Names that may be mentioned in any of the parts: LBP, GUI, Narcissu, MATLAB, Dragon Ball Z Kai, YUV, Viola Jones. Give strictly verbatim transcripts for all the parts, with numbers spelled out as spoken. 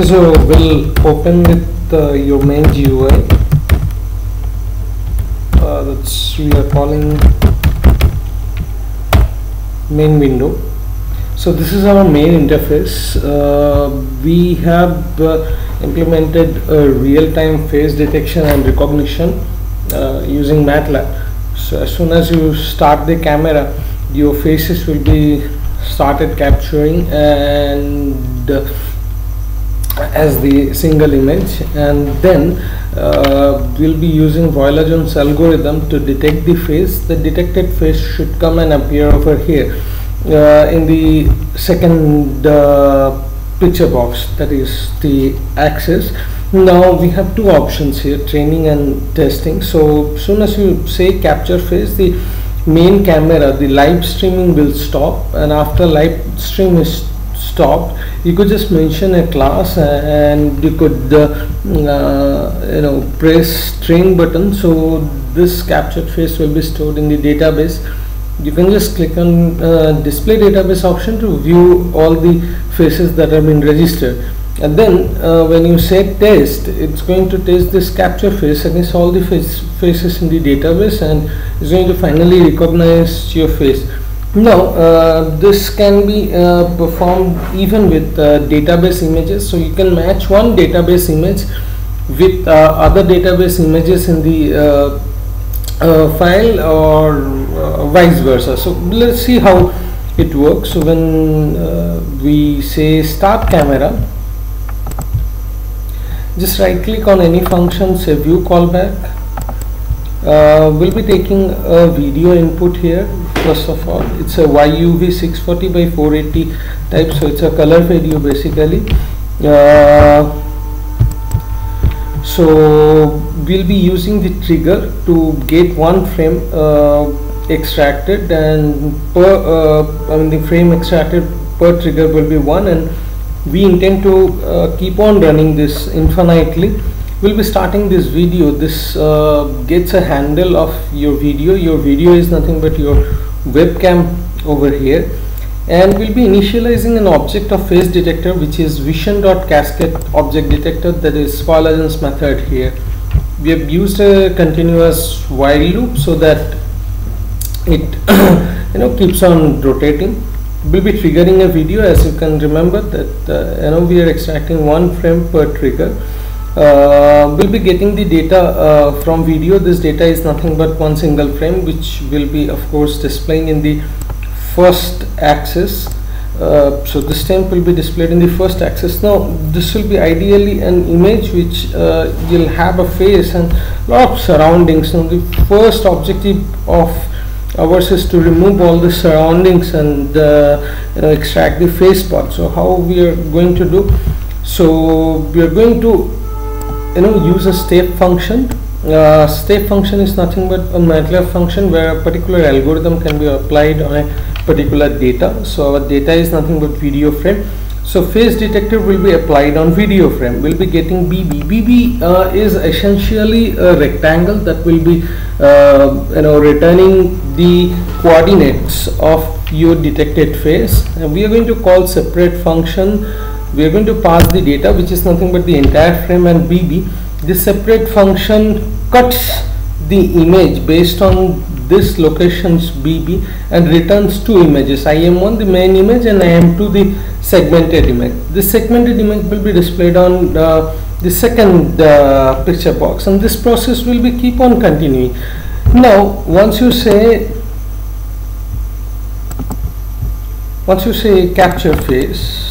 Okay, so we'll open with uh, your main G U I. Uh, that's we are calling main window. So this is our main interface. Uh, we have uh, implemented uh, real-time face detection and recognition uh, using MATLAB. So as soon as you start the camera, your faces will be started capturing and uh, as the single image, and then uh, we'll be using Viola Jones algorithm to detect the face. The detected face should come and appear over here uh, in the second uh, picture box, that is the axis. Now we have two options here, training and testing. So soon as you say capture face, the main camera, the live streaming will stop, and after live stream is stopped, you could just mention a class and you could uh, uh, you know press train button. So this captured face will be stored in the database. You can just click on uh, display database option to view all the faces that have been registered, and then uh, when you say test, it's going to test this capture face against all the face faces in the database, and it's going to finally recognize your face. Now uh, this can be uh, performed even with uh, database images, so you can match one database image with uh, other database images in the uh, uh, file, or uh, vice versa. So let's see how it works. So when uh, we say start camera, just right click on any function, say view callback. Uh, we'll be taking a video input here. First of all, it's a Y U V six forty by four eighty type, so it's a color video basically. Uh, so we'll be using the trigger to get one frame uh, extracted, and per uh, I mean the frame extracted per trigger will be one, and we intend to uh, keep on running this infinitely. We'll be starting this video. This uh, gets a handle of your video. Your video is nothing but your webcam over here, and we'll be initializing an object of face detector, which is vision.cascade object detector. That is Viola Jones method here. We have used a continuous while loop so that it you know keeps on rotating. We'll be triggering a video, as you can remember that uh, you know we are extracting one frame per trigger. Uh, we'll be getting the data uh, from video. This data is nothing but one single frame, which will be of course displaying in the first axis. Uh, so this stamp will be displayed in the first axis. Now this will be ideally an image which uh, will have a face and lot of surroundings. Now the first objective of ours is to remove all the surroundings and uh, you know, extract the face part. So how we are going to do? So we are going to you know use a step function. Uh, step function is nothing but a MATLAB function where a particular algorithm can be applied on a particular data. So our data is nothing but video frame. So face detector will be applied on video frame. We'll be getting B B. B B uh, is essentially a rectangle that will be uh, you know returning the coordinates of your detected face, and we are going to call separate function. We are going to pass the data, which is nothing but the entire frame and B B. This separate function cuts the image based on this location's B B and returns two images, I M one the main image and I M two the segmented image. This segmented image will be displayed on uh, the second uh, picture box, and this process will be keep on continuing. Now once you say once you say capture face,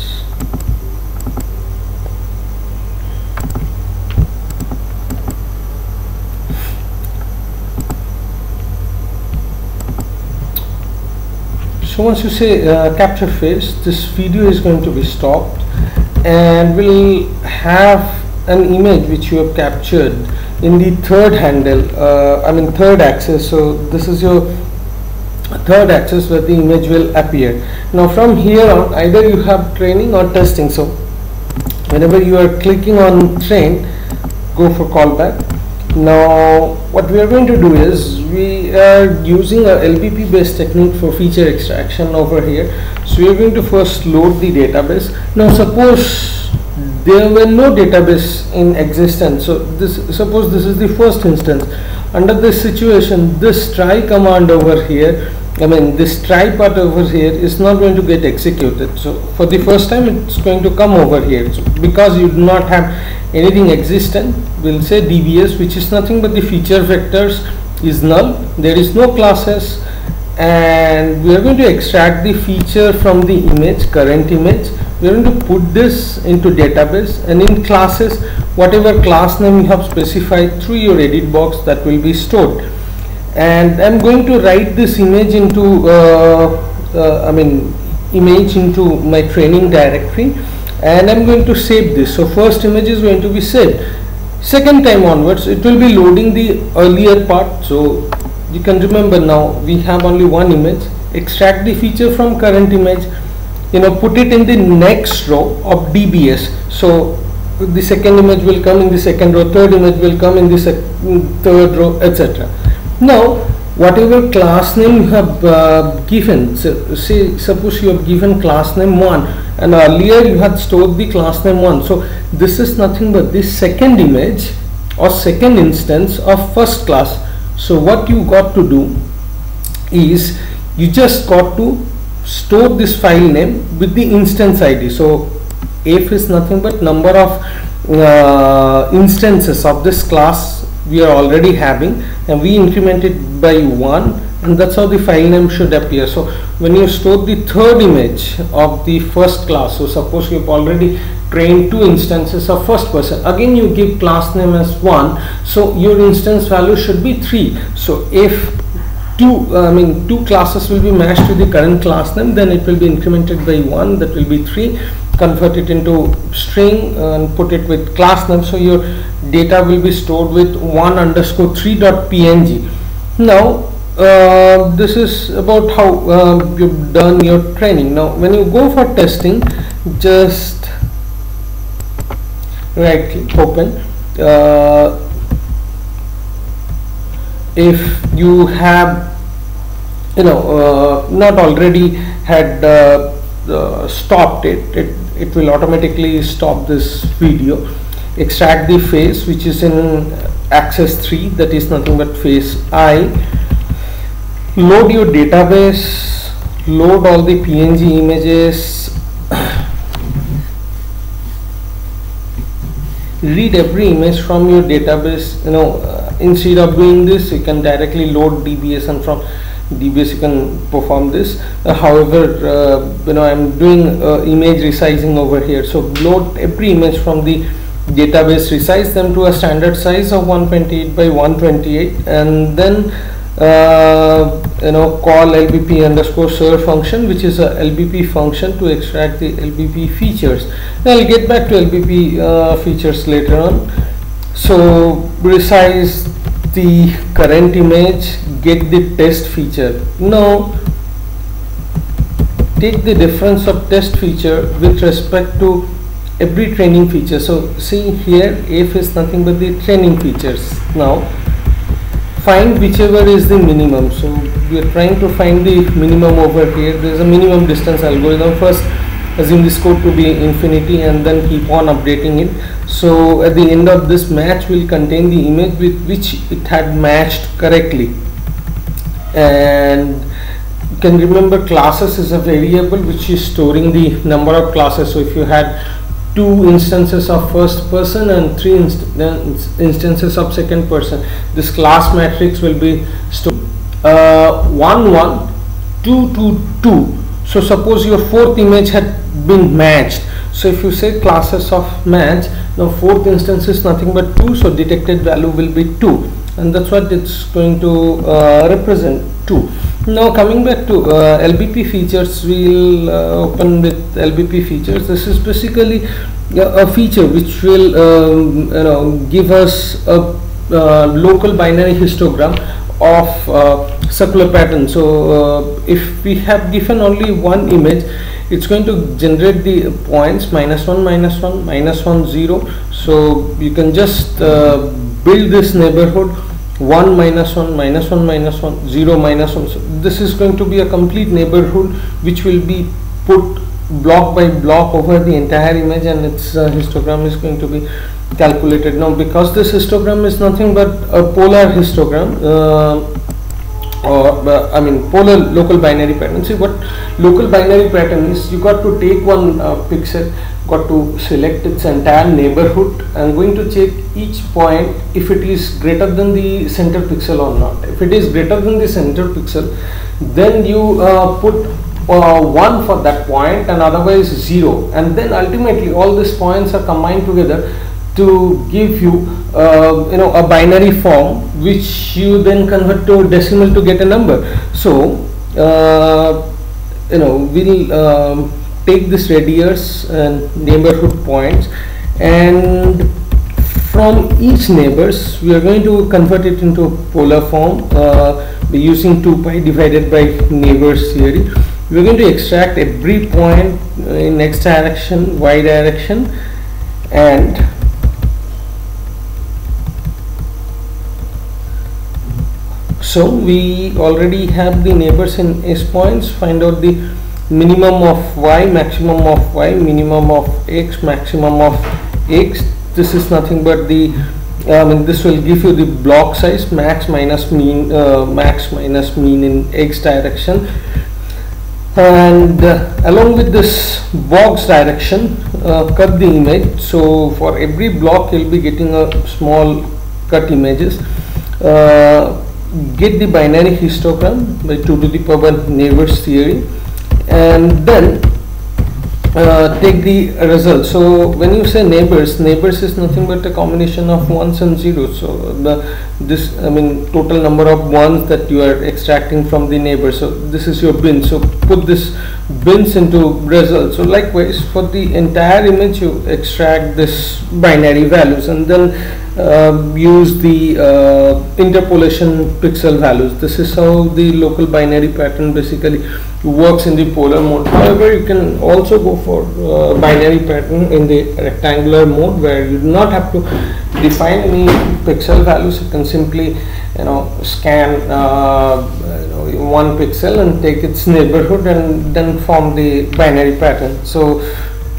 so once you say uh, capture face, this video is going to be stopped, and we'll have an image which you have captured in the third handle, uh, I mean third axis. So this is your third axis where the image will appear. Now from here on, either you have training or testing. So whenever you are clicking on train, go for callback. Now what we are going to do is we are using a L B P based technique for feature extraction over here. So we are going to first load the database. Now suppose there were no database in existence. So this, suppose this is the first instance. Under this situation, this try command over here, I mean this try part over here is not going to get executed. So for the first time it's going to come over here. So because you do not have anything existent, we'll say D B S, which is nothing but the feature vectors, is null. There is no classes, and we are going to extract the feature from the image, current image. We are going to put this into database, and in classes, whatever class name you have specified through your edit box, that will be stored. And I'm going to write this image into uh, uh, I mean image into my training directory, and I'm going to save this. So first image is going to be saved. Second time onwards, it will be loading the earlier part. So you can remember now we have only one image. Extract the feature from current image, you know, put it in the next row of D B S. So the second image will come in the second row, third image will come in the third row, et cetera. Now, whatever class name you have uh, given, so say suppose you have given class name one, and earlier you had stored the class name one. So this is nothing but the second image or second instance of first class. So what you got to do is you just got to store this file name with the instance I D. So f is nothing but number of uh, instances of this class we are already having, and we increment it by one, and that's how the file name should appear. So when you store the third image of the first class, so suppose you've already trained two instances of first person, again you give class name as one, so your instance value should be three. So if two I mean two classes will be matched to the current class name, then it will be incremented by one, that will be three, convert it into string and put it with class name. So your data will be stored with one underscore three dot png. Now Uh, this is about how uh, you've done your training. Now when you go for testing, just right click, open. Uh, if you have you know uh, not already had uh, uh, stopped it, it it will automatically stop this video. Extract the face, which is in axis three, that is nothing but face I. Load your database, load all the P N G images, read every image from your database. You know, uh, instead of doing this, you can directly load D B S, and from D B S you can perform this. Uh, however, uh, you know, I'm doing uh, image resizing over here. So load every image from the database, resize them to a standard size of one twenty-eight by one twenty-eight, and then Uh, you know, call L B P underscore serve function, which is a L B P function to extract the L B P features. Now I'll get back to L B P uh, features later on. So resize the current image, get the test feature. Now take the difference of test feature with respect to every training feature. So see here, f is nothing but the training features. Now find whichever is the minimum. So we are trying to find the minimum over here. There is a minimum distance algorithm. First assume this code to be infinity and then keep on updating it. So at the end of this match will contain the image with which it had matched correctly. And you can remember classes is a variable which is storing the number of classes. So if you had two instances of first person and three inst instances of second person, this class matrix will be stored uh, one one, two two two. So suppose your fourth image had been matched. So if you say classes of match, now fourth instance is nothing but two, so detected value will be two, and that's what it's going to uh, represent, two. Now coming back to uh, L B P features, we'll uh, open with L B P features. This is basically uh, a feature which will um, you know, give us a uh, local binary histogram of uh, circular pattern. So uh, if we have given only one image, it's going to generate the points minus one, minus one, minus one, zero. So you can just uh, build this neighborhood one, minus one, minus one, minus one, zero, minus one. So this is going to be a complete neighborhood which will be put block by block over the entire image, and its uh, histogram is going to be calculated. Now, because this histogram is nothing but a polar histogram, uh, or uh, I mean polar local binary pattern. See, what local binary pattern is, you got to take one uh, pixel, got to select its entire neighborhood, and going to check each point if it is greater than the center pixel or not. If it is greater than the center pixel, then you uh, put Uh, one for that point and otherwise zero, and then ultimately all these points are combined together to give you uh, you know a binary form, which you then convert to decimal to get a number. So uh, you know we'll um, take this radius and neighborhood points, and from each neighbors we are going to convert it into a polar form uh, using two pi divided by neighbors theory. We are going to extract every point in x direction, y direction, and so we already have the neighbors in s points. Find out the minimum of y, maximum of y, minimum of x, maximum of x. This is nothing but the I mean, this will give you the block size, max minus mean, uh, max minus mean in x direction. And uh, along with this box direction, uh, cut the image. So for every block you'll be getting a small cut images. Uh, get the binary histogram by two to the power neighbors theory, and then uh, take the result. So when you say neighbors, neighbors is nothing but a combination of ones and zeros. So the this I mean total number of ones that you are extracting from the neighbor. So this is your bin. So put this bins into result. So likewise for the entire image you extract this binary values, and then uh, use the uh, interpolation pixel values. This is how the local binary pattern basically works in the polar mode. However, you can also go for uh, binary pattern in the rectangular mode, where you do not have to define any pixel values. You can simply you know scan uh, one pixel and take its neighborhood and then form the binary pattern. So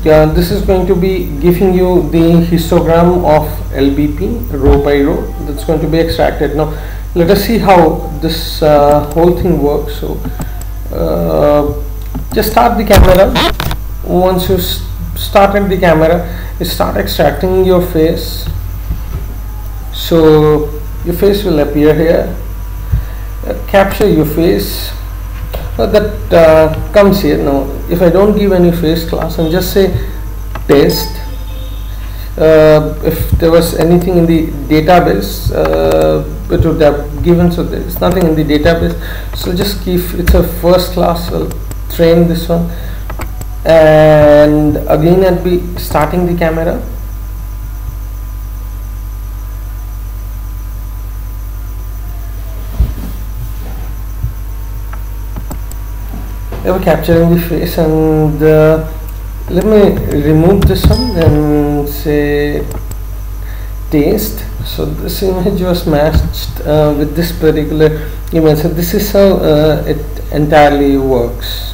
uh, this is going to be giving you the histogram of L B P row by row that's going to be extracted. Now let us see how this uh, whole thing works. So uh, just start the camera. Once you started the camera, you start extracting your face. So your face will appear here. Uh, capture your face. Uh, that uh, comes here. Now if I don't give any face class and just say test, uh, if there was anything in the database uh, it would have given. So there is nothing in the database, so just keep it's a first class. I'll train this one, and again I'll be starting the camera. We're capturing the face, and uh, let me remove this one and say taste. So this image was matched uh, with this particular image. So this is how uh, it entirely works.